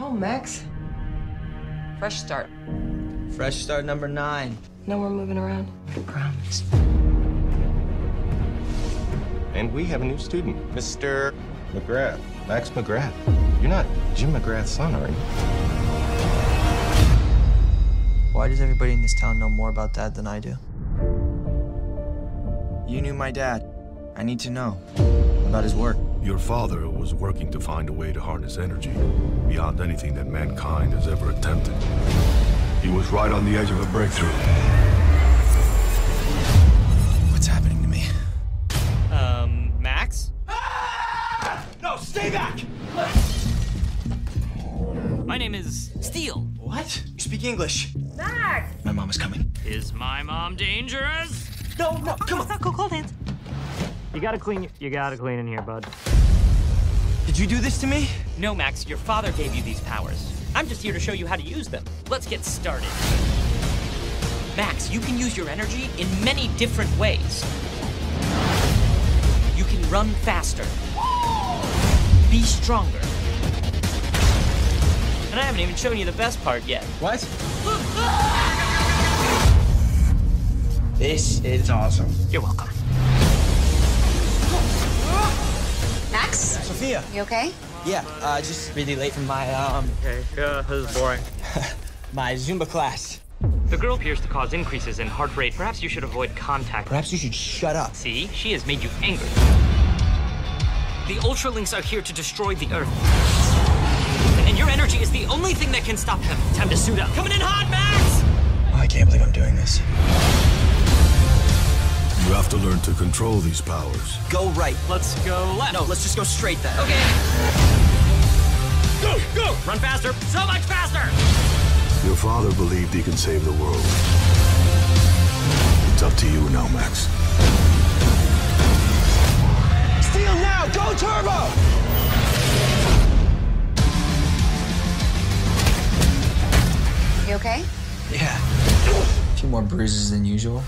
home, Max. Fresh start. Fresh start number 9. No more moving around. I promise. And we have a new student, Mr. McGrath. Max McGrath. You're not Jim McGrath's son, are you? Why does everybody in this town know more about Dad than I do? You knew my dad. I need to know about his work. Your father was working to find a way to harness energy beyond anything that mankind has ever attempted. He was right on the edge of a breakthrough. What's happening to me? Max? Ah! No, stay back! My name is Steel. What? You speak English. Max! My mom is coming. Is my mom dangerous? No, no, come on. Let's not go cold hands. You gotta clean in here, bud. Did you do this to me? No, Max, your father gave you these powers. I'm just here to show you how to use them. Let's get started. Max, you can use your energy in many different ways. You can run faster. Be stronger. And I haven't even shown you the best part yet. What? This is awesome. You're welcome. Max? Sophia. You okay? Yeah, just really late from my, Okay, yeah, this is boring. My Zumba class. The girl appears to cause increases in heart rate. Perhaps you should avoid contact. Perhaps you should shut up. See? She has made you angry. The Ultralinks are here to destroy the Earth. And your energy is the only thing that can stop them. Time to suit up. Coming in hot, Max! I can't believe I'm doing this. You have to learn to control these powers. Go right. Let's go left. No, let's just go straight then. Okay. Go, go! Run faster. So much faster! Your father believed he could save the world. It's up to you now, Max. Steel now! Go turbo! You okay? Yeah. A few more bruises than usual.